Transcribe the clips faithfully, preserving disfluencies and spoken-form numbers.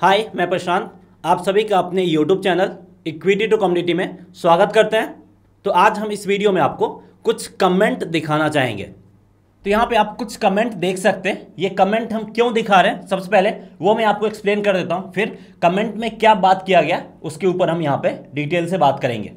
हाय, मैं प्रशांत, आप सभी का अपने YouTube channel equity to community में स्वागत करते हैं। तो आज हम इस वीडियो में आपको कुछ कमेंट दिखाना चाहेंगे। तो यहाँ पे आप कुछ कमेंट देख सकते हैं। ये कमेंट हम क्यों दिखा रहे हैं, सबसे पहले वो मैं आपको एक्सप्लेन कर देता हूँ, फिर कमेंट में क्या बात किया गया उसके ऊपर हम यहाँ पर डिटेल से बात करेंगे।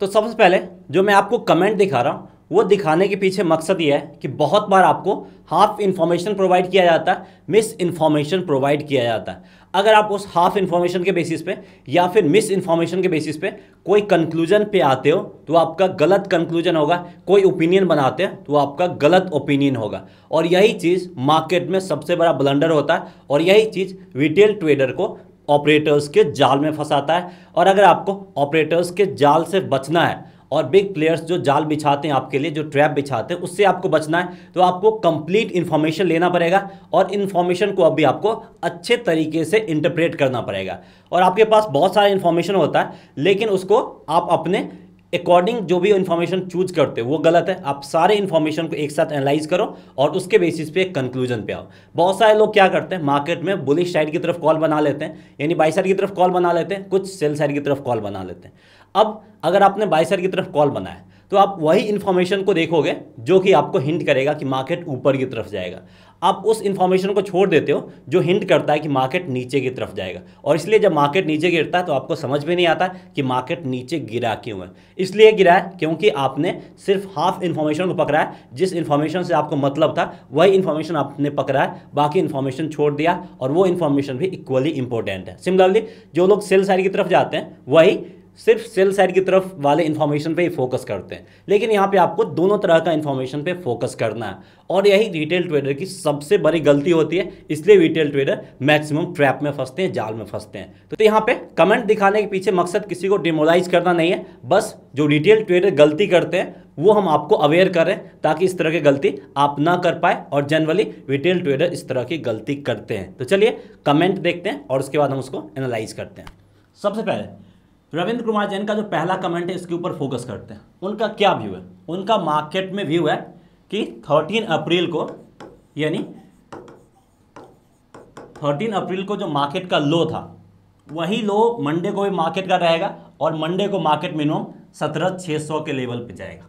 तो सबसे पहले जो मैं आपको कमेंट दिखा रहा हूँ वो दिखाने के पीछे मकसद ये है कि बहुत बार आपको हाफ इन्फॉर्मेशन प्रोवाइड किया जाता है, मिस इन्फॉर्मेशन प्रोवाइड किया जाता है। अगर आप उस हाफ इन्फॉर्मेशन के बेसिस पे या फिर मिस इन्फॉर्मेशन के बेसिस पे कोई कंक्लूजन पे आते हो तो आपका गलत कंक्लूजन होगा, कोई ओपिनियन बनाते हैं तो आपका गलत ओपिनियन होगा। और यही चीज़ मार्केट में सबसे बड़ा ब्लंडर होता है और यही चीज़ रिटेल ट्रेडर को ऑपरेटर्स के जाल में फंसाता है। और अगर आपको ऑपरेटर्स के जाल से बचना है और बिग प्लेयर्स जो जाल बिछाते हैं आपके लिए, जो ट्रैप बिछाते हैं, उससे आपको बचना है तो आपको कंप्लीट इन्फॉर्मेशन लेना पड़ेगा और इन्फॉर्मेशन को अभी आपको अच्छे तरीके से इंटरप्रेट करना पड़ेगा। और आपके पास बहुत सारा इन्फॉर्मेशन होता है लेकिन उसको आप अपने अकॉर्डिंग जो भी इन्फॉर्मेशन चूज करते हो वो गलत है। आप सारे इन्फॉर्मेशन को एक साथ एनालाइज करो और उसके बेसिस पे कंक्लूजन पे आओ। बहुत सारे लोग क्या करते हैं, मार्केट में बुलिश साइड की तरफ कॉल बना लेते हैं, यानी बाई साइड की तरफ कॉल बना लेते हैं, कुछ सेल साइड की तरफ कॉल बना लेते हैं। अब अगर आपने बाई साइड की तरफ कॉल बनाया तो आप वही इन्फॉर्मेशन को देखोगे जो कि आपको हिंट करेगा कि मार्केट ऊपर की तरफ जाएगा। आप उस इन्फॉर्मेशन को छोड़ देते हो जो हिंट करता है कि मार्केट नीचे की तरफ जाएगा। और इसलिए जब मार्केट नीचे गिरता है तो आपको समझ में नहीं आता कि मार्केट नीचे गिरा क्यों है। इसलिए गिरा है क्योंकि आपने सिर्फ हाफ इन्फॉर्मेशन को पकड़ा है। जिस इन्फॉर्मेशन से आपको मतलब था वही इन्फॉर्मेशन आपने पकड़ा है, बाकी इन्फॉर्मेशन छोड़ दिया और वो इन्फॉर्मेशन भी इक्वली इंपॉर्टेंट है। सिमिलरली जो लोग सेल साइड की तरफ जाते हैं वही सिर्फ सेल साइड की तरफ वाले इन्फॉर्मेशन पे ही फोकस करते हैं, लेकिन यहाँ पे आपको दोनों तरह का इन्फॉर्मेशन पे फोकस करना है। और यही रिटेल ट्रेडर की सबसे बड़ी गलती होती है, इसलिए रिटेल ट्रेडर मैक्सिमम ट्रैप में फंसते हैं, जाल में फंसते हैं। तो यहाँ पे कमेंट दिखाने के पीछे मकसद किसी को डिमोराइज करना नहीं है, बस जो रिटेल ट्रेडर गलती करते हैं वो हम आपको अवेयर करें ताकि इस तरह की गलती आप ना कर पाए। और जनरली रिटेल ट्रेडर इस तरह की गलती करते हैं। तो चलिए कमेंट देखते हैं और उसके बाद हम उसको एनालाइज करते हैं। सबसे पहले रविंद्र कुमार जैन का जो पहला कमेंट है इसके ऊपर फोकस करते हैं। उनका क्या व्यू है, उनका मार्केट में व्यू है कि तेरह अप्रैल को, यानी तेरह अप्रैल को जो मार्केट का लो था वही लो मंडे को भी मार्केट का रहेगा और मंडे को मार्केट मिनिमम सत्रह छः सौ के लेवल पे जाएगा।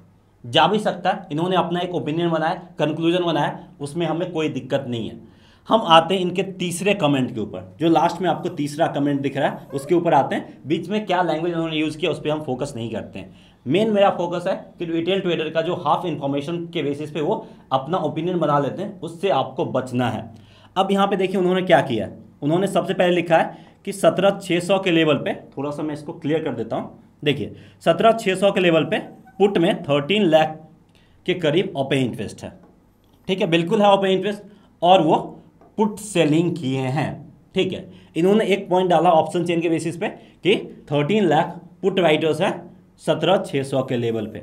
जा भी सकता है, इन्होंने अपना एक ओपिनियन बनाया, कंक्लूजन बनाया, उसमें हमें कोई दिक्कत नहीं है। हम आते हैं इनके तीसरे कमेंट के ऊपर, जो लास्ट में आपको तीसरा कमेंट दिख रहा है उसके ऊपर आते हैं। बीच में क्या लैंग्वेज उन्होंने यूज़ किया उस पर हम फोकस नहीं करते हैं। मेन मेरा फोकस है कि रिटेल ट्रेडर का जो हाफ इन्फॉर्मेशन के बेसिस पे वो अपना ओपिनियन बना लेते हैं, उससे आपको बचना है। अब यहाँ पे देखिए उन्होंने क्या किया, उन्होंने सबसे पहले लिखा है कि सत्रह छः सौ के लेवल पर, थोड़ा सा मैं इसको क्लियर कर देता हूँ, देखिए सत्रह छः सौ के लेवल पर पुट में थर्टीन लाख के करीब ओपन इंटरेस्ट है, ठीक है, बिल्कुल है ओपन इंटरेस्ट, और वो पुट सेलिंग किए हैं, ठीक है। इन्होंने एक पॉइंट डाला ऑप्शन चेन के बेसिस पे कि तेरह लाख पुट राइटर्स हैं सत्रह छः सौ के लेवल पे,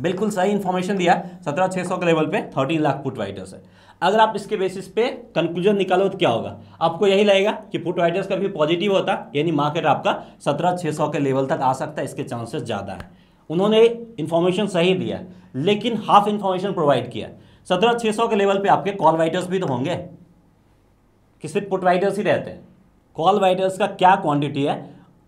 बिल्कुल सही इन्फॉर्मेशन दिया, सत्रह छः सौ के लेवल पे तेरह लाख पुट राइटर्स है। अगर आप इसके बेसिस पे कंक्लूजन निकालो तो क्या होगा, आपको यही लगेगा कि पुट राइटर्स का भी पॉजिटिव होता, यानी मार्केट आपका सत्रह छः सौ के लेवल तक आ सकता है, इसके चांसेस ज़्यादा हैं। उन्होंने इन्फॉर्मेशन सही दिया लेकिन हाफ इन्फॉर्मेशन प्रोवाइड किया। सत्रह छः सौ के लेवल पे आपके कॉल राइटर्स भी तो होंगे कि सिर्फ पुट राइटर्स ही रहते हैं। कॉल राइटर्स का क्या क्वांटिटी है,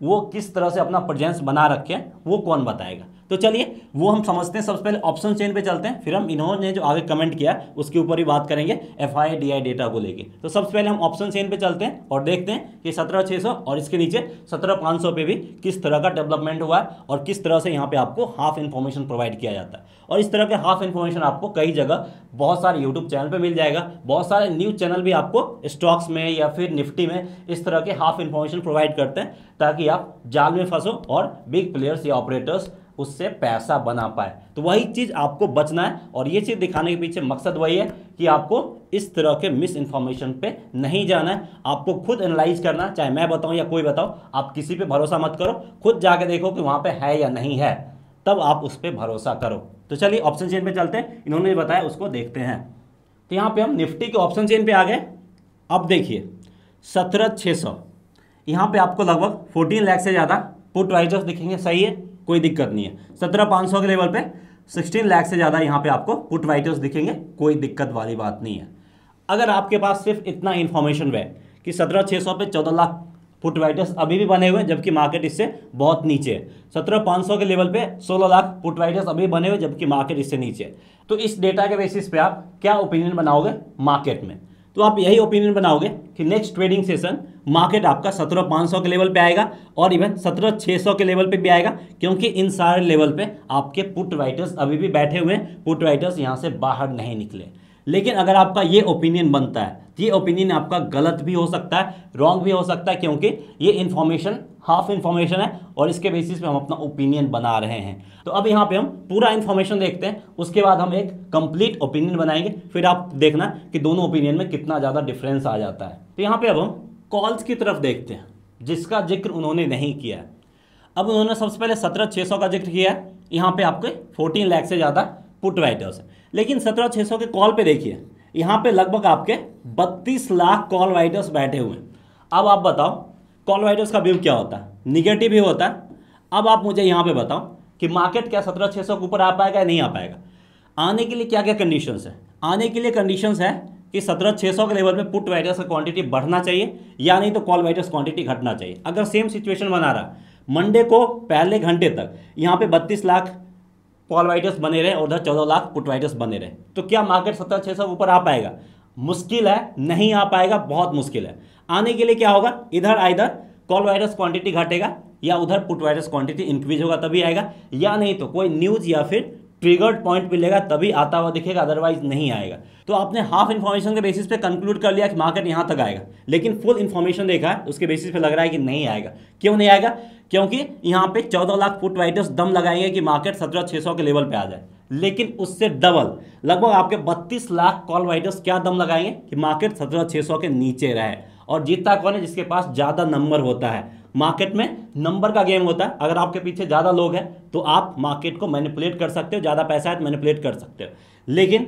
वो किस तरह से अपना प्रेजेंस बना रखे वो कौन बताएगा। तो चलिए वो हम समझते हैं। सबसे पहले ऑप्शन चेन पे चलते हैं, फिर हम इन्होंने जो आगे कमेंट किया उसके ऊपर ही बात करेंगे F I D I data को लेके। तो सबसे पहले हम ऑप्शन चेन पे चलते हैं और देखते हैं कि सत्रह छः सौ और इसके नीचे सत्रह पाँच सौ पे भी किस तरह का डेवलपमेंट हुआ है और किस तरह से यहाँ पे आपको हाफ इन्फॉर्मेशन प्रोवाइड किया जाता है। और इस तरह के हाफ इन्फॉर्मेशन आपको कई जगह बहुत सारे यूट्यूब चैनल पर मिल जाएगा, बहुत सारे न्यूज़ चैनल भी आपको स्टॉक्स में या फिर निफ्टी में इस तरह के हाफ इन्फॉर्मेशन प्रोवाइड करते हैं ताकि आप जाल में फंसो और बिग प्लेयर्स या ऑपरेटर्स उससे पैसा बना पाए। तो वही चीज़ आपको बचना है और ये चीज़ दिखाने के पीछे मकसद वही है कि आपको इस तरह के मिस इन्फॉर्मेशन पे नहीं जाना है, आपको खुद एनालाइज करना, चाहे मैं बताऊं या कोई बताओ, आप किसी पे भरोसा मत करो, खुद जाके देखो कि वहाँ पे है या नहीं है, तब आप उस पर भरोसा करो। तो चलिए ऑप्शन चेन पर चलते हैं, इन्होंने बताया उसको देखते हैं। तो यहाँ पर हम निफ्टी के ऑप्शन चेन पर आ गए अब देखिए सत्रह छः सौ यहाँ पर आपको लगभग फोर्टीन लाख से ज़्यादा पुट वाइजर्स दिखेंगे, सही है, कोई दिक्कत नहीं है। सत्रह पाँच सौ के लेवल पे सोलह लाख से ज़्यादा यहाँ पे आपको पुट वाइटर्स दिखेंगे, कोई दिक्कत वाली बात नहीं है। अगर आपके पास सिर्फ इतना इन्फॉर्मेशन है कि सत्रह छः सौ पे चौदह लाख पुट वाइटर्स अभी भी बने हुए हैं जबकि मार्केट इससे बहुत नीचे है, सत्रह पाँच सौ के लेवल पे सोलह लाख पुट वाइटर्स अभी बने हुए जबकि मार्केट इससे नीचे है, तो इस डेटा के बेसिस पे आप क्या ओपिनियन बनाओगे मार्केट में? तो आप यही ओपिनियन बनाओगे कि नेक्स्ट ट्रेडिंग सेशन मार्केट आपका सत्रह पाँच सौ के लेवल पे आएगा और इवन सत्रह छः सौ के लेवल पे भी आएगा, क्योंकि इन सारे लेवल पे आपके पुट राइटर्स अभी भी बैठे हुए हैं, पुट राइटर्स यहाँ से बाहर नहीं निकले। लेकिन अगर आपका ये ओपिनियन बनता है, ये ओपिनियन आपका गलत भी हो सकता है, रॉन्ग भी हो सकता है, क्योंकि ये इन्फॉर्मेशन हाफ इन्फॉर्मेशन है और इसके बेसिस पे हम अपना ओपिनियन बना रहे हैं। तो अब यहाँ पे हम पूरा इन्फॉर्मेशन देखते हैं, उसके बाद हम एक कंप्लीट ओपिनियन बनाएंगे, फिर आप देखना कि दोनों ओपिनियन में कितना ज़्यादा डिफरेंस आ जाता है। तो यहाँ पे अब हम कॉल्स की तरफ देखते हैं जिसका जिक्र उन्होंने नहीं किया। अब उन्होंने सबसे पहले सत्रह छः सौ का जिक्र किया, यहाँ पर आपके फोर्टीन लाख से ज़्यादा पुट राइटर्स, लेकिन सत्रह छः सौ के कॉल पर देखिए यहाँ पे लगभग आपके बत्तीस लाख कॉल राइटर्स बैठे हुए हैं। अब आप बताओ कॉल राइटर्स का व्यू क्या होता है, निगेटिव ही होता है। अब आप मुझे यहाँ पे बताओ कि मार्केट क्या सत्रह छः सौ के ऊपर आ पाएगा या नहीं आ पाएगा? आने के लिए क्या क्या कंडीशंस है? आने के लिए कंडीशंस है कि सत्रह छः सौ के लेवल पे पुट राइटर्स का क्वांटिटी बढ़ना चाहिए या नहीं तो कॉल राइटर्स क्वांटिटी घटना चाहिए। अगर सेम सिचुएशन बना रहा मंडे को पहले घंटे तक यहाँ पे बत्तीस लाख कॉल राइटर्स बने रहे और उधर चौदह लाख पुट राइटर्स बने रहे, तो क्या मार्केट सत्रह छः सौ ऊपर आ पाएगा? मुश्किल है, नहीं आ पाएगा, बहुत मुश्किल है। आने के लिए क्या होगा? इधर आइधर कॉल राइटर्स क्वांटिटी घटेगा या उधर पुट राइटर्स क्वांटिटी इंक्रीज होगा तभी आएगा, या नहीं तो कोई न्यूज़ या फिर ट्रिगर्ड पॉइंट मिलेगा तभी आता हुआ दिखेगा, अदरवाइज नहीं आएगा। तो आपने हाफ इन्फॉर्मेशन के बेसिस पे कंक्लूड कर लिया कि मार्केट यहाँ तक आएगा, लेकिन फुल इन्फॉर्मेशन देखा है उसके बेसिस पे लग रहा है कि नहीं आएगा। क्यों नहीं आएगा? क्योंकि यहाँ पे चौदह लाख पुट राइटर्स दम लगाएंगे कि मार्केट सत्रह छः सौ के लेवल पे आ जाए, लेकिन उससे डबल लगभग आपके बत्तीस लाख कॉल राइटर्स क्या दम लगाएंगे कि मार्केट सत्रह छः सौ के नीचे रहे। और जीतता कौन है? जिसके पास ज़्यादा नंबर होता है। मार्केट में नंबर का गेम होता है, अगर आपके पीछे ज़्यादा लोग हैं तो आप मार्केट को मैनिपुलेट कर सकते हो, ज़्यादा पैसा है तो मैनिपुलेट कर सकते हो, लेकिन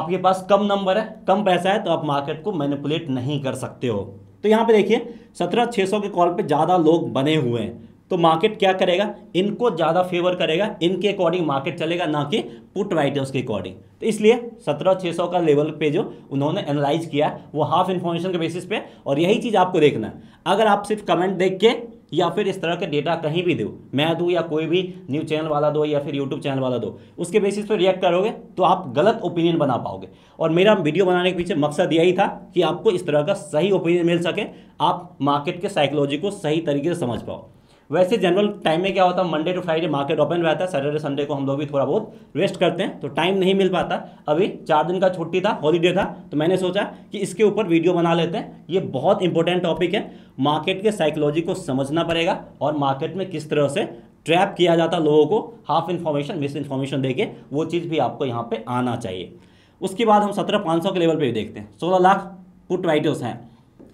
आपके पास कम नंबर है, कम पैसा है तो आप मार्केट को मैनिपुलेट नहीं कर सकते हो। तो यहाँ पे देखिए सत्रह छः सौ के कॉल पे ज़्यादा लोग बने हुए हैं, तो मार्केट क्या करेगा? इनको ज़्यादा फेवर करेगा, इनके अकॉर्डिंग मार्केट चलेगा, ना कि पुट राइटर्स के अकॉर्डिंग। तो इसलिए सत्रह छः सौ का लेवल पे जो उन्होंने एनालाइज किया वो हाफ इन्फॉर्मेशन के बेसिस पे, और यही चीज़ आपको देखना है। अगर आप सिर्फ कमेंट देख के या फिर इस तरह के डेटा कहीं भी दो, मैं दूँ या कोई भी न्यूज़ चैनल वाला दो या फिर यूट्यूब चैनल वाला दो, उसके बेसिस पर रिएक्ट करोगे तो आप गलत ओपिनियन बना पाओगे। और मेरा वीडियो बनाने के पीछे मकसद यही था कि आपको इस तरह का सही ओपिनियन मिल सके, आप मार्केट के साइकोलॉजी को सही तरीके से समझ पाओ। वैसे जनरल टाइम में क्या होता है, Monday to Friday market open रहता है, सैटरडे संडे को हम लोग भी थोड़ा बहुत रेस्ट करते हैं, तो टाइम नहीं मिल पाता। अभी चार दिन का छुट्टी था, हॉलीडे था, तो मैंने सोचा कि इसके ऊपर वीडियो बना लेते हैं। ये बहुत इंपॉर्टेंट टॉपिक है, मार्केट के साइकोलॉजी को समझना पड़ेगा और मार्केट में किस तरह से ट्रैप किया जाता लोगों को, हाफ इन्फॉर्मेशन मिस इन्फॉर्मेशन देके, वो चीज़ भी आपको यहाँ पर आना चाहिए। उसके बाद हम सत्रह पाँच सौ के लेवल पर भी देखते हैं, सोलह लाख पुट राइटर्स हैं,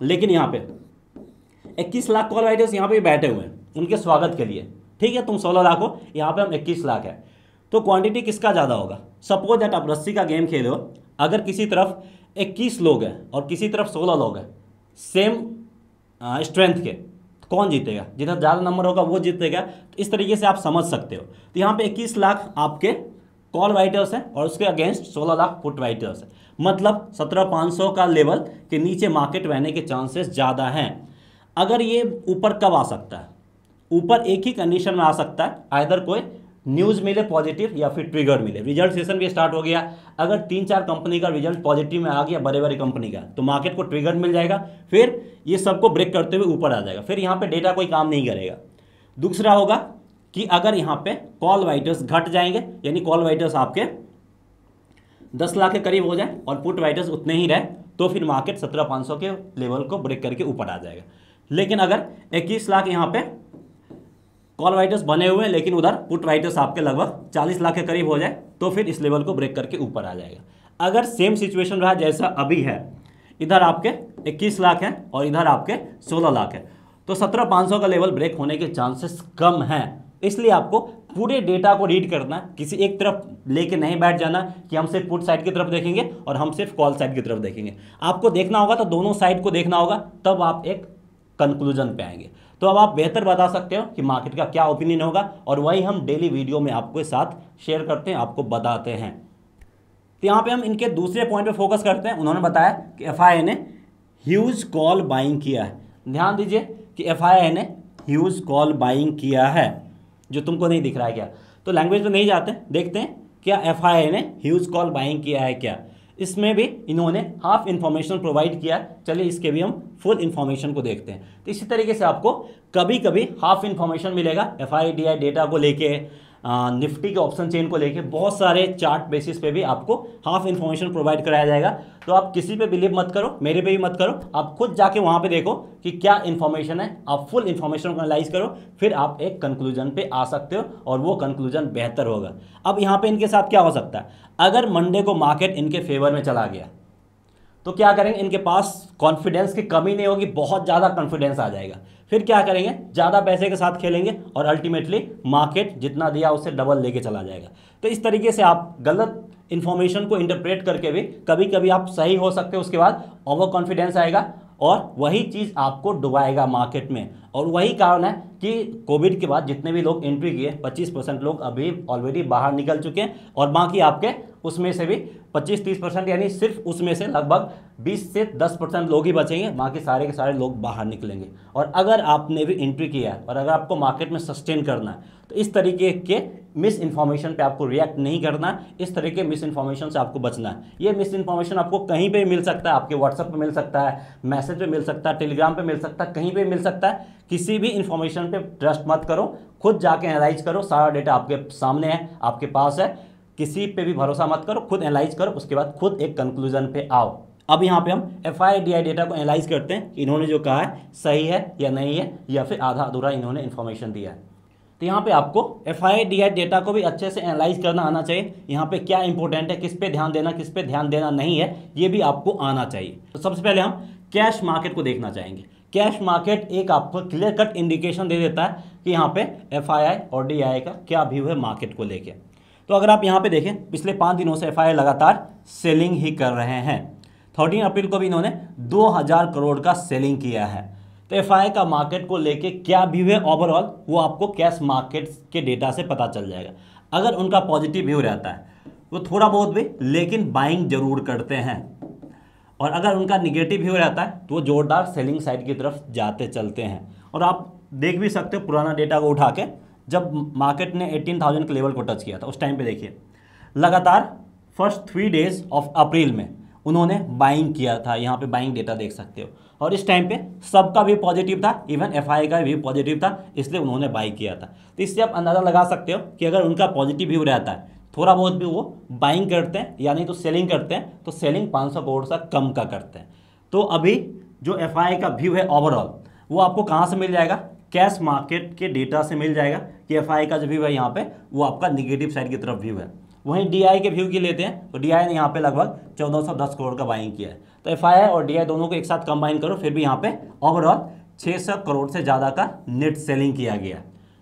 लेकिन यहाँ पर इक्कीस लाख कॉल राइटर्स यहाँ पर बैठे हुए हैं उनके स्वागत के लिए। ठीक है, तुम सोलह लाख हो, यहाँ पे हम इक्कीस लाख है, तो क्वांटिटी किसका ज़्यादा होगा? सपोज दैट आप रस्सी का गेम खेले हो, अगर किसी तरफ इक्कीस लोग हैं और किसी तरफ सोलह लोग हैं सेम स्ट्रेंथ के, तो कौन जीतेगा? जिधर ज़्यादा नंबर होगा वो जीतेगा। तो इस तरीके से आप समझ सकते हो। तो यहाँ पे इक्कीस लाख आपके कॉल राइटर्स हैं और उसके अगेंस्ट सोलह लाख पुट राइटर्स हैं, मतलब सत्रह पाँच सौ का लेवल के नीचे मार्केट रहने के चांसेस ज़्यादा हैं। अगर ये ऊपर कब आ सकता है? ऊपर एक ही कंडीशन में आ सकता है, आइदर कोई न्यूज़ मिले पॉजिटिव या फिर ट्रिगर मिले। रिजल्ट सेशन भी स्टार्ट हो गया, अगर तीन चार कंपनी का रिजल्ट पॉजिटिव में आ गया, बड़े बड़े कंपनी का, तो मार्केट को ट्रिगर मिल जाएगा, फिर ये सबको ब्रेक करते हुए ऊपर आ जाएगा, फिर यहाँ पे डेटा कोई काम नहीं करेगा। दूसरा होगा कि अगर यहाँ पे कॉल राइटर्स घट जाएंगे, यानी कॉल राइटर्स आपके दस लाख के करीब हो जाए और पुट राइटर्स उतने ही रहे, तो फिर मार्केट सत्रह पाँच सौ के लेवल को ब्रेक करके ऊपर आ जाएगा। लेकिन अगर इक्कीस लाख यहाँ पे कॉल राइटर्स बने हुए हैं लेकिन उधर पुट राइटर्स आपके लगभग चालीस लाख के करीब हो जाए, तो फिर इस लेवल को ब्रेक करके ऊपर आ जाएगा। अगर सेम सिचुएशन रहा जैसा अभी है, इधर आपके इक्कीस लाख हैं और इधर आपके सोलह लाख है, तो सत्रह पाँच सौ का लेवल ब्रेक होने के चांसेस कम हैं। इसलिए आपको पूरे डेटा को रीड करना, किसी एक तरफ लेके नहीं बैठ जाना कि हम सिर्फ पुट साइड की तरफ देखेंगे और हम सिर्फ कॉल साइड की तरफ देखेंगे। आपको देखना होगा तो दोनों साइड को देखना होगा, तब आप एक कंक्लूजन पे आएंगे। तो अब आप बेहतर बता सकते हो कि मार्केट का क्या ओपिनियन होगा, और वही हम डेली वीडियो में आपके साथ शेयर करते हैं, आपको बताते हैं। तो यहाँ पे हम इनके दूसरे पॉइंट पे फोकस करते हैं। उन्होंने बताया कि एफआईआई ने ह्यूज कॉल बाइंग किया है। ध्यान दीजिए कि एफआईआई ने ह्यूज कॉल बाइंग किया है, जो तुमको नहीं दिख रहा है क्या, तो लैंग्वेज में नहीं जाते, देखते हैं क्या एफआईआई ने ह्यूज कॉल बाइंग किया है क्या। इसमें भी इन्होंने हाफ इन्फॉर्मेशन प्रोवाइड किया, चलिए इसके भी हम फुल इन्फॉर्मेशन को देखते हैं। तो इसी तरीके से आपको कभी कभी हाफ इन्फॉर्मेशन मिलेगा एफआईडीआई डेटा को लेके, निफ्टी के ऑप्शन चेन को लेके, बहुत सारे चार्ट बेसिस पे भी आपको हाफ इन्फॉर्मेशन प्रोवाइड कराया जाएगा। तो आप किसी पे बिलीव मत करो, मेरे पे भी मत करो, आप खुद जाके वहाँ पे देखो कि क्या इन्फॉर्मेशन है, आप फुल इन्फॉर्मेशन को एनालाइज करो, फिर आप एक कंक्लूजन पे आ सकते हो और वो कंक्लूजन बेहतर होगा। अब यहाँ पे इनके साथ क्या हो सकता है, अगर मंडे को मार्केट इनके फेवर में चला गया तो क्या करेंगे, इनके पास कॉन्फिडेंस की कमी नहीं होगी, बहुत ज़्यादा कॉन्फिडेंस आ जाएगा। फिर क्या करेंगे, ज़्यादा पैसे के साथ खेलेंगे और अल्टीमेटली मार्केट जितना दिया उससे डबल लेके चला जाएगा। तो इस तरीके से आप गलत इन्फॉर्मेशन को इंटरप्रेट करके भी कभी कभी आप सही हो सकते हो, उसके बाद ओवर कॉन्फिडेंस आएगा और वही चीज़ आपको डुबाएगा मार्केट में। और वही कारण है कि कोविड के बाद जितने भी लोग एंट्री किए पच्चीस परसेंट लोग अभी ऑलरेडी बाहर निकल चुके हैं, और बाकी आपके उसमें से भी पच्चीस तीस परसेंट, यानी सिर्फ उसमें से लगभग बीस से दस परसेंट लोग ही बचेंगे, बाकी सारे के सारे लोग बाहर निकलेंगे। और अगर आपने भी एंट्री किया है और अगर आपको मार्केट में सस्टेन करना है तो इस तरीके के मिस इन्फॉर्मेशन पे आपको रिएक्ट नहीं करना, इस तरह के मिस इन्फॉर्मेशन से आपको बचना है। ये मिस इन्फॉर्मेशन आपको कहीं पे मिल सकता है, आपके व्हाट्सएप पे मिल सकता है, मैसेज पे मिल सकता है, टेलीग्राम पे मिल सकता है, कहीं पे मिल सकता है। किसी भी इन्फॉर्मेशन पे ट्रस्ट मत करो, खुद जाके एनालाइज करो, सारा डेटा आपके सामने है, आपके पास है, किसी पे भी भरोसा मत करो, खुद एनालाइज करो, उसके बाद खुद एक कंक्लूजन पे आओ। अब यहाँ पे हम एफआईडीआई डेटा को एनालाइज करते हैं, इन्होंने जो कहा है सही है या नहीं है, या फिर आधा अधूरा इन्होंने इन्फॉर्मेशन दिया है। तो यहाँ पे आपको एफआईडीआई डेटा को भी अच्छे से एनालाइज करना आना चाहिए, यहाँ पे क्या इंपॉर्टेंट है, किस पे ध्यान देना, किस पे ध्यान देना नहीं है, ये भी आपको आना चाहिए। तो सबसे पहले हम कैश मार्केट को देखना चाहेंगे। कैश मार्केट एक आपको क्लियर कट इंडिकेशन दे देता है कि यहाँ पे एफआईआई और डीआईआई का क्या व्यू है मार्केट को लेकर। तो अगर आप यहाँ पे देखें, पिछले पाँच दिनों से एफआईआई लगातार सेलिंग ही कर रहे हैं। थर्टीन अप्रैल को भी इन्होंने दो हज़ार करोड़ का सेलिंग किया है। तो एफआईआई का मार्केट को लेके क्या व्यू है ओवरऑल, वो आपको कैश मार्केट के डेटा से पता चल जाएगा। अगर उनका पॉजिटिव व्यू रहता है वो थोड़ा बहुत भी लेकिन बाइंग जरूर करते हैं, और अगर उनका निगेटिव व्यू रहता है तो वो जोरदार सेलिंग साइड की तरफ जाते चलते हैं। और आप देख भी सकते हो पुराना डेटा को उठा के, जब मार्केट ने एटीन थाउजेंड के लेवल को टच किया था उस टाइम पर देखिए लगातार first three days of April में उन्होंने बाइंग किया था, यहाँ पे बाइंग डेटा देख सकते हो। और इस टाइम पे सबका भी पॉजिटिव था, इवन एफआईआई का भी पॉजिटिव था, इसलिए उन्होंने बाई किया था। तो इससे आप अंदाज़ा लगा सकते हो कि अगर उनका पॉजिटिव व्यू रहता है, थोड़ा बहुत भी वो बाइंग करते हैं यानी तो सेलिंग करते हैं, तो सेलिंग पाँच सौ करोड़ से कम का करते हैं। तो अभी जो एफआईआई का व्यू है ओवरऑल वो आपको कहाँ से मिल जाएगा, कैश मार्केट के डेटा से मिल जाएगा कि एफआईआई का जो व्यू है यहाँ पर वो आपका निगेटिव साइड की तरफ व्यू है। वहीं डीआईआई के व्यू की लेते हैं तो डीआईआई ने यहाँ पे लगभग चौदह सौ दस करोड़ का बाइंग किया है। तो एफआईआई और डीआईआई दोनों को एक साथ कंबाइन करो, फिर भी यहाँ पे ओवरऑल छह सौ करोड़ से ज़्यादा का नेट सेलिंग किया गया।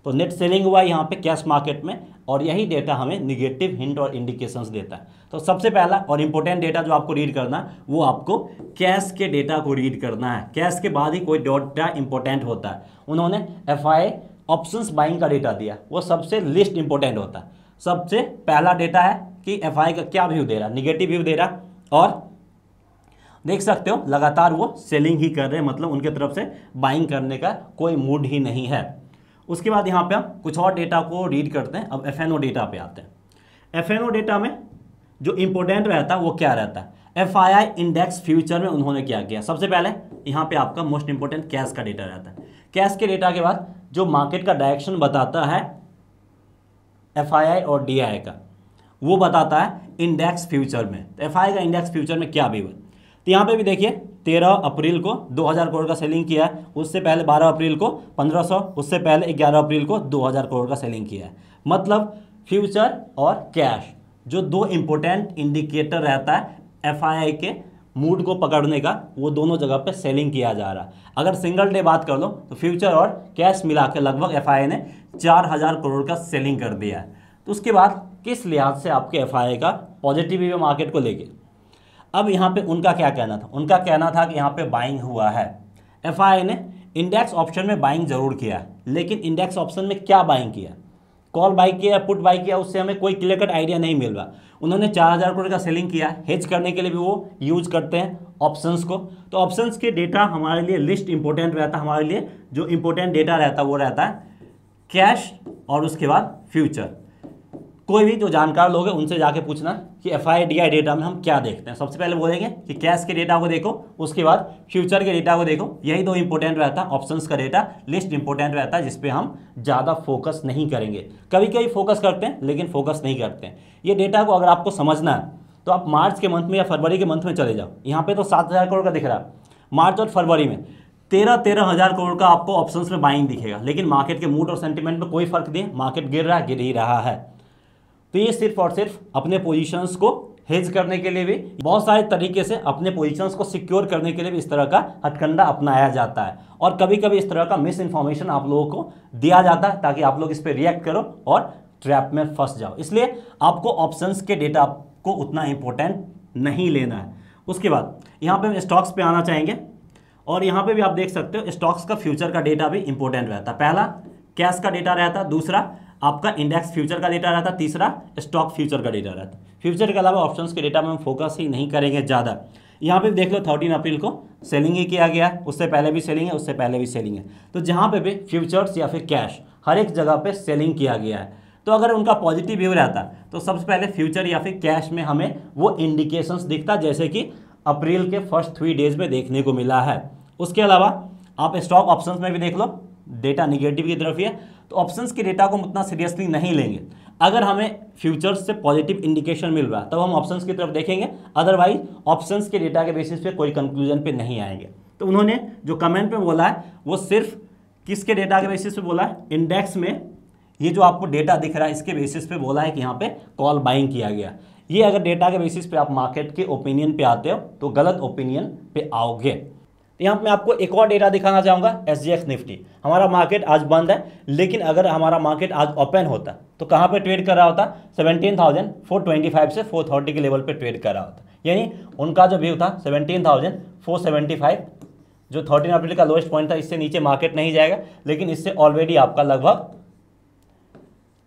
तो नेट सेलिंग हुआ यहाँ पे कैश मार्केट में, और यही डेटा हमें निगेटिव हिंट और इंडिकेशंस देता है। तो सबसे पहला और इम्पोर्टेंट डेटा जो आपको रीड करना है वो आपको कैश के डेटा को रीड करना है, कैश के बाद ही कोई डेटा इंपॉर्टेंट होता है। उन्होंने एफआईआई ऑप्शंस बाइंग का डेटा दिया, वो सबसे लिस्ट इंपॉर्टेंट होता है। सबसे पहला डेटा है कि एफआईआई का क्या व्यू दे रहा, निगेटिव व्यू दे रहा, और देख सकते हो लगातार वो सेलिंग ही कर रहे हैं, मतलब उनके तरफ से बाइंग करने का कोई मूड ही नहीं है। उसके बाद यहाँ पे हम कुछ और डेटा को रीड करते हैं। अब एफएनओ डेटा पे आते हैं। एफएनओ डेटा में जो इम्पोर्टेंट रहता है वो क्या रहता है, एफआईआई इंडेक्स फ्यूचर में उन्होंने क्या किया। सबसे पहले यहाँ पर आपका मोस्ट इंपॉर्टेंट कैश का डेटा रहता है। कैश के डेटा के बाद जो मार्केट का डायरेक्शन बताता है एफआईआई और डीआईआई का, वो बताता है इंडेक्स फ्यूचर में। तो एफआईआई का इंडेक्स फ्यूचर में क्या व्यू है, तो यहाँ पे भी देखिए तेरह अप्रैल को दो हज़ार करोड़ का सेलिंग किया है, उससे पहले बारह अप्रैल को पंद्रह सौ, उससे पहले ग्यारह अप्रैल को दो हज़ार करोड़ का सेलिंग किया है। मतलब फ्यूचर और कैश जो दो इम्पोर्टेंट इंडिकेटर रहता है एफआईआई के, मूड को पकड़ने का, वो दोनों जगह पे सेलिंग किया जा रहा है। अगर सिंगल डे बात कर लो तो फ्यूचर और कैश मिला के लगभग एफ आई ए ने चार हज़ार करोड़ का सेलिंग कर दिया है। तो उसके बाद किस लिहाज से आपके एफ आई ए का पॉजिटिव है मार्केट को लेके। अब यहाँ पे उनका क्या कहना था, उनका कहना था कि यहाँ पे बाइंग हुआ है। एफ आई ए ने इंडेक्स ऑप्शन में बाइंग जरूर किया है, लेकिन इंडेक्स ऑप्शन में क्या बाइंग किया, कॉल बाई किया, पुट बाई किया, उससे हमें कोई क्लियर कट आइडिया नहीं मिल रहा। उन्होंने चार हज़ार करोड़ का सेलिंग किया है, हेज करने के लिए भी वो यूज करते हैं ऑप्शंस को। तो ऑप्शंस के डेटा हमारे लिए लिस्ट इंपॉर्टेंट रहता है, हमारे लिए जो इंपॉर्टेंट डेटा रहता है वो रहता है कैश और उसके बाद फ्यूचर। कोई भी जो जानकार लोग हैं उनसे जाके पूछना कि F I D I data में हम क्या देखते हैं। सबसे पहले बोलेंगे कि कैश के डेटा को देखो, उसके बाद फ्यूचर के डेटा को देखो, यही दो इंपॉर्टेंट रहता है। ऑप्शंस का डेटा लिस्ट इंपॉर्टेंट रहता है, जिस पे हम ज़्यादा फोकस नहीं करेंगे। कभी कभी फोकस करते हैं लेकिन फोकस नहीं करते हैं। ये डेटा को अगर आपको समझना है तो आप मार्च के मंथ में या फरवरी के मंथ में चले जाओ। यहाँ पर तो सात हज़ार करोड़ का दिख रहा है, मार्च और फरवरी में तेरह तेरह हज़ार करोड़ का आपको ऑप्शंस में बाइंग दिखेगा, लेकिन मार्केट के मूड और सेंटिमेंट में कोई फर्क नहीं, मार्केट गिर रहा है, गिर ही रहा है। तो ये सिर्फ और सिर्फ अपने पोजीशंस को हेज करने के लिए भी, बहुत सारे तरीके से अपने पोजीशंस को सिक्योर करने के लिए भी इस तरह का हथकंडा अपनाया जाता है। और कभी कभी इस तरह का मिस इन्फॉर्मेशन आप लोगों को दिया जाता है ताकि आप लोग इस पर रिएक्ट करो और ट्रैप में फंस जाओ। इसलिए आपको ऑप्शंस के डेटा को उतना इम्पोर्टेंट नहीं लेना है। उसके बाद यहाँ पर हम स्टॉक्स पर आना चाहेंगे और यहाँ पर भी आप देख सकते हो स्टॉक्स का फ्यूचर का डेटा भी इंपॉर्टेंट रहता है। पहला कैश का डेटा रहता, दूसरा आपका इंडेक्स फ्यूचर का डेटा रहता, तीसरा स्टॉक फ्यूचर का डेटा रहता। फ्यूचर के अलावा ऑप्शंस के डेटा में हम फोकस ही नहीं करेंगे ज़्यादा। यहाँ पे देख लो थर्टीन अप्रैल को सेलिंग ही किया गया, उससे पहले भी सेलिंग है, उससे पहले भी सेलिंग है। तो जहाँ पे भी फ्यूचर्स या फिर कैश हर एक जगह पे सेलिंग किया गया है। तो अगर उनका पॉजिटिव व्यू रहता तो सबसे पहले फ्यूचर या फिर कैश में हमें वो इंडिकेशंस दिखता, जैसे कि अप्रैल के फर्स्ट थ्री डेज में देखने को मिला है। उसके अलावा आप स्टॉक ऑप्शंस में भी देख लो डेटा निगेटिव की तरफ ही है। तो ऑप्शंस के डेटा को हम उतना सीरियसली नहीं लेंगे। अगर हमें फ्यूचर्स से पॉजिटिव इंडिकेशन मिल रहा है तब हम ऑप्शंस की तरफ देखेंगे, अदरवाइज ऑप्शंस के डेटा के बेसिस पे कोई कंक्लूजन पे नहीं आएंगे। तो उन्होंने जो कमेंट पे बोला है वो सिर्फ किसके डेटा के बेसिस पे बोला है, इंडेक्स में ये जो आपको डेटा दिख रहा है इसके बेसिस पे बोला है कि यहाँ पे कॉल बाइंग किया गया। ये अगर डेटा के बेसिस पे आप मार्केट के ओपिनियन पे आते हो तो गलत ओपिनियन पे आओगे। यहाँ पे मैं आपको एक और डेटा दिखाना चाहूँगा, एस जी एक्स निफ्टी। हमारा मार्केट आज बंद है, लेकिन अगर हमारा मार्केट आज ओपन होता तो कहाँ पे ट्रेड कर रहा होता, सत्रह हज़ार चार सौ पच्चीस से चार सौ तीस के लेवल पे ट्रेड कर रहा होता। यानी उनका जो व्यू था सत्रह हज़ार चार सौ पचहत्तर, जो थर्टीन अप्रैल का लोएस्ट पॉइंट था, इससे नीचे मार्केट नहीं जाएगा। लेकिन इससे ऑलरेडी आपका लगभग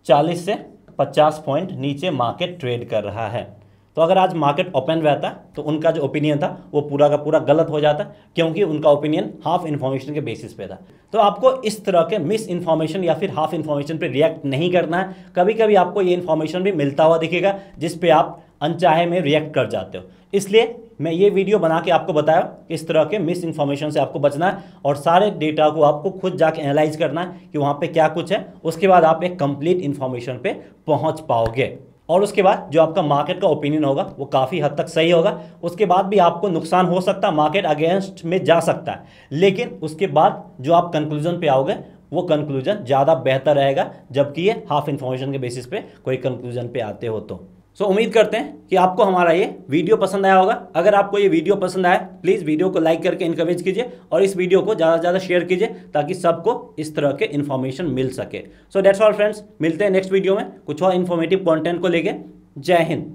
चालीस से पचास पॉइंट नीचे मार्केट ट्रेड कर रहा है। तो अगर आज मार्केट ओपन रहता तो उनका जो ओपिनियन था वो पूरा का पूरा गलत हो जाता, क्योंकि उनका ओपिनियन हाफ इन्फॉर्मेशन के बेसिस पे था। तो आपको इस तरह के मिस इन्फॉर्मेशन या फिर हाफ इन्फॉर्मेशन पे रिएक्ट नहीं करना है। कभी कभी आपको ये इन्फॉर्मेशन भी मिलता हुआ दिखेगा जिस पे आप अनचाहे में रिएक्ट कर जाते हो। इसलिए मैं ये वीडियो बना के आपको बताया इस तरह के मिस इन्फॉर्मेशन से आपको बचना है और सारे डेटा को आपको खुद जाके एनालाइज करना है कि वहाँ पे क्या कुछ है। उसके बाद आप एक कंप्लीट इन्फॉर्मेशन पे पहुँच पाओगे और उसके बाद जो आपका मार्केट का ओपिनियन होगा वो काफ़ी हद तक सही होगा। उसके बाद भी आपको नुकसान हो सकता है, मार्केट अगेंस्ट में जा सकता है, लेकिन उसके बाद जो आप कंक्लूजन पे आओगे वो कंक्लूजन ज़्यादा बेहतर रहेगा, जबकि ये हाफ इन्फॉर्मेशन के बेसिस पे कोई कंक्लूजन पे आते हो तो। सो so, उम्मीद करते हैं कि आपको हमारा ये वीडियो पसंद आया होगा। अगर आपको ये वीडियो पसंद आया प्लीज़ वीडियो को लाइक करके इनकरेज कीजिए और इस वीडियो को ज़्यादा से ज़्यादा शेयर कीजिए ताकि सबको इस तरह के इन्फॉर्मेशन मिल सके। सो डेट्स ऑल फ्रेंड्स, मिलते हैं नेक्स्ट वीडियो में कुछ और इन्फॉर्मेटिव कॉन्टेंट को लेकर। जय हिंद।